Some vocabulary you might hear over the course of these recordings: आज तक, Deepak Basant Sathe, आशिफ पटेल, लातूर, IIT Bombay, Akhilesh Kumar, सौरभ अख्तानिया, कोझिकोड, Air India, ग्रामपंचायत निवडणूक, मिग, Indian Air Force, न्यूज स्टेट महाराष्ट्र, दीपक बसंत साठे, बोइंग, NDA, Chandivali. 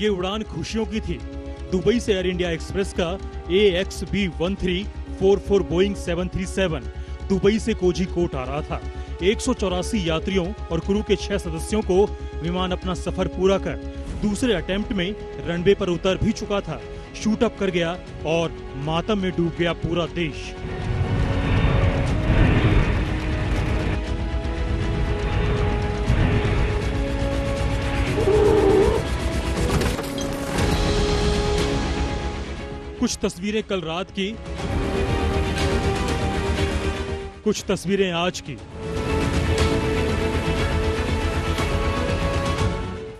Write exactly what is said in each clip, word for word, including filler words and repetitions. ये उड़ान खुशियों की थी। दुबई से एयर इंडिया एक्सप्रेस का A X B one three four four बोइंग seven three seven Dubai से कोझिकोड आ रहा था। एक सौ चौरासी यात्रियों और क्रू के छह सदस्यों को विमान अपना सफर पूरा कर दूसरे अटेम्प्ट में रनवे पर उतर भी चुका था, शूट अप कर गया और मातम में डूब गया पूरा देश। कुछ तस्वीरें कल रात की, कुछ तस्वीरें आज की।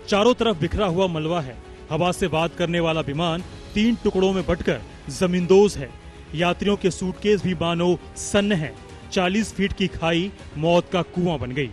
चारों तरफ बिखरा हुआ मलबा है। हवा से बात करने वाला विमान तीन टुकड़ों में बटकर जमींदोज है। यात्रियों के सूटकेस भी मानो सन्न हैं। चालीस फीट की खाई मौत का कुआं बन गई।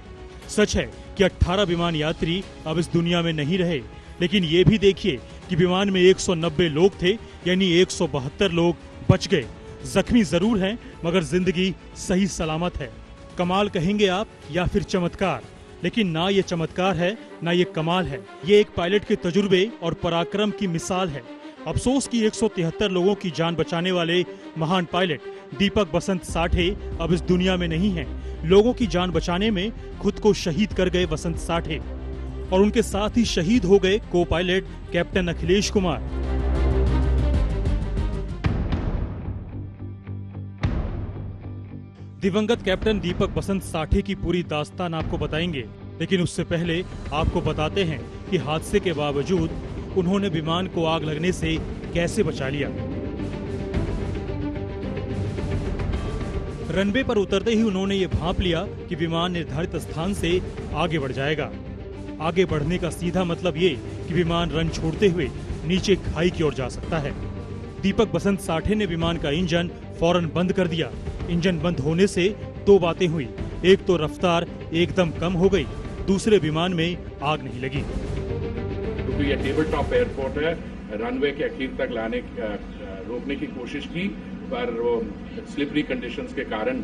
सच है कि अठारह विमान यात्री अब इस दुनिया में नहीं रहे, लेकिन ये भी देखिए कि विमान में एक सौ नब्बे लोग थे, यानी एक सौ बहत्तर लोग बच गए। जख्मी जरूर हैं, मगर जिंदगी सही सलामत है। कमाल कहेंगे आप या फिर चमत्कार, लेकिन ना ये चमत्कार है ना ये कमाल है। ये एक पायलट के तजुर्बे और पराक्रम की मिसाल है। अफसोस कि एक सौ तिहत्तर लोगों की जान बचाने वाले महान पायलट दीपक बसंत साठे अब इस दुनिया में नहीं हैं। लोगों की जान बचाने में खुद को शहीद कर गए बसंत साठे, और उनके साथ ही शहीद हो गए को पायलट कैप्टन अखिलेश कुमार। दिवंगत कैप्टन दीपक बसंत साठे की पूरी दास्तान आपको बताएंगे, लेकिन उससे पहले आपको बताते हैं कि हादसे के बावजूद उन्होंने विमान को आग लगने से कैसे बचा लिया। रनवे पर उतरते ही उन्होंने ये भांप लिया कि विमान निर्धारित स्थान से आगे बढ़ जाएगा। आगे बढ़ने का सीधा मतलब ये कि विमान रन छोड़ते हुए नीचे खाई की ओर जा सकता है। दीपक बसंत साठे ने विमान का इंजन फौरन बंद कर दिया। इंजन बंद होने से दो बातें हुई, एक तो रफ्तार एकदम कम हो गई, दूसरे विमान में आग नहीं लगी। तो ये टेबल टॉप एयरपोर्ट है, रनवे के आखिर तक लाने रोकने की कोशिश की, पर वो स्लिपरी कंडीशंस के कारण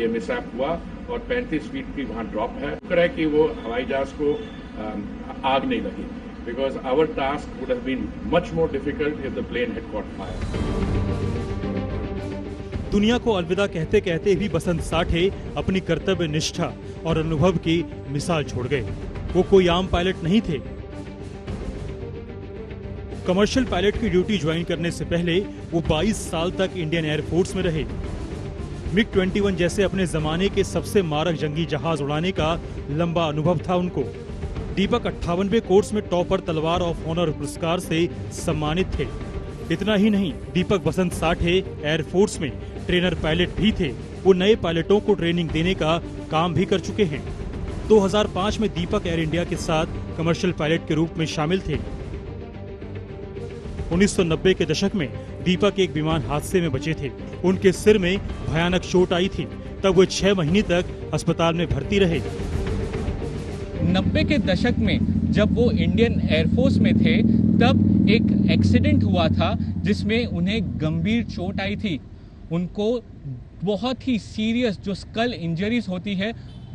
ये मिसअप हुआ और पैंतीस फीट की वहाँ ड्रॉप है। करें कि वो हवाई जहाज को आग नहीं लगी, because our task would have been much more difficult if the plane had caught fire. दुनिया को अलविदा कहते कहते ही बसंत साठे अपनी कर्तव्य निष्ठा और अनुभव की मिसाल छोड़ गए। वो कोई आम पायलट नहीं थे। कमर्शियल पायलट की ड्यूटी ज्वाइन करने से पहले वो बाईस साल तक इंडियन एयरफोर्स में रहे। मिग इक्कीस जैसे अपने जमाने के सबसे मारक जंगी जहाज उड़ाने का लंबा अनुभव था उनको। दीपक अट्ठावनवे कोर्स में टॉपर तलवार ऑफ ऑनर पुरस्कार से सम्मानित थे। इतना ही नहीं, दीपक बसंत साठे एयरफोर्स में ट्रेनर पायलट भी थे। वो नए पायलटों को ट्रेनिंग देने का काम भी कर चुके हैं। दो हज़ार पाँच में दीपक एयर इंडिया के साथ कमर्शियल पायलट के रूप में शामिल थे। उन्नीस सौ नब्बे के दशक में दीपक एक विमान हादसे में बचे थे। उनके सिर में भयानक चोट आई थी। तब वे छह महीने तक अस्पताल में भर्ती रहे। नब्बे के दशक में जब वो इंडियन एयरफोर्स में थे, तब एक एक्सीडेंट हुआ था जिसमें उन्हें गंभीर चोट आई थी। उनको बहुत ही सीरियस जो स्कल इंजरीज होती है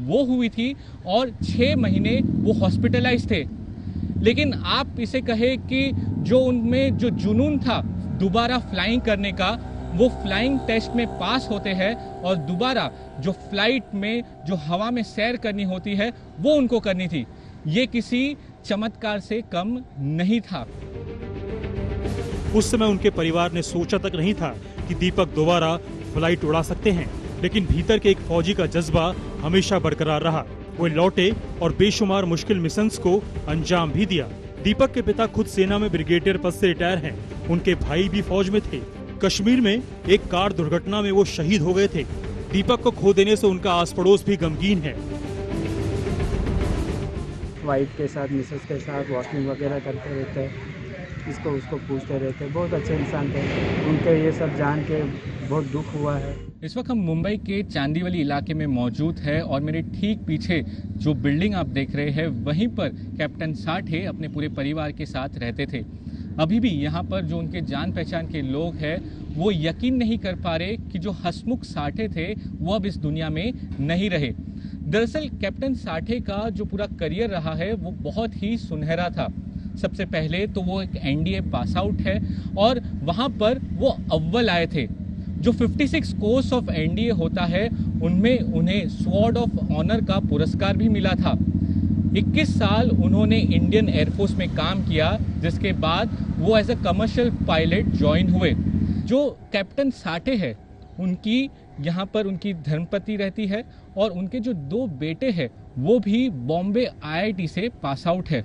वो हुई थी और छह महीने वो हॉस्पिटलाइज थे। लेकिन आप इसे कहे कि जो उनमें जो जुनून था दोबारा फ्लाइंग करने का, वो फ्लाइंग टेस्ट में पास होते हैं और दोबारा जो फ्लाइट में जो हवा में सैर करनी होती है वो उनको करनी थी। ये किसी चमत्कार से कम नहीं था। उस समय उनके परिवार ने सोचा तक नहीं था कि दीपक दोबारा फ्लाइट उड़ा सकते हैं, लेकिन भीतर के एक फौजी का जज्बा हमेशा बरकरार रहा। वे लौटे और बेशुमार मुश्किल मिशंस को अंजाम भी दिया। दीपक के पिता खुद सेना में ब्रिगेडियर पद से रिटायर हैं। उनके भाई भी फौज में थे। कश्मीर में एक कार दुर्घटना में वो शहीद हो गए थे। दीपक को खो देने से उनका आस पड़ोस भी गमगीन है। वाइफ के साथ मिसेस के साथ वॉकिंग वगैरह करते रहते हैं, इसको उसको पूछते रहते हैं। बहुत अच्छे इंसान थे, उनके ये सब जान के बहुत दुख हुआ है। इस वक्त हम मुंबई के चांदीवली इलाके में मौजूद है और मेरे ठीक पीछे जो बिल्डिंग आप देख रहे हैं वहीं पर कैप्टन साठे अपने पूरे परिवार के साथ रहते थे। अभी भी यहाँ पर जो उनके जान पहचान के लोग हैं वो यकीन नहीं कर पा रहे कि जो हंसमुख साठे थे वो अब इस दुनिया में नहीं रहे। दरअसल कैप्टन साठे का जो पूरा करियर रहा है वो बहुत ही सुनहरा था। सबसे पहले तो वो एक एनडीए पास आउट है और वहाँ पर वो अव्वल आए थे। जो छप्पन कोर्स ऑफ एनडीए होता है उनमें उन्हें स्वॉर्ड ऑफ ऑनर का पुरस्कार भी मिला था। इक्कीस साल उन्होंने इंडियन एयरफोर्स में काम किया, जिसके बाद वो as a commercial pilot join हुए। जो कैप्टन साठे है उनकी यहाँ पर उनकी धर्मपत्नी रहती है और उनके जो दो बेटे हैं वो भी बॉम्बे आईआईटी से पास आउट है।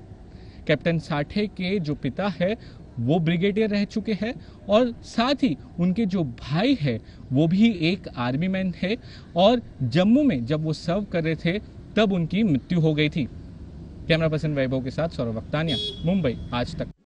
कैप्टन साठे के जो पिता है वो ब्रिगेडियर रह चुके हैं और साथ ही उनके जो भाई है वो भी एक आर्मी मैन है और जम्मू में जब वो सर्व कर रहे थे तब उनकी मृत्यु हो गई थी। कैमरा पर्सन वैभव के साथ सौरभ अख्तानिया, मुंबई, आज तक।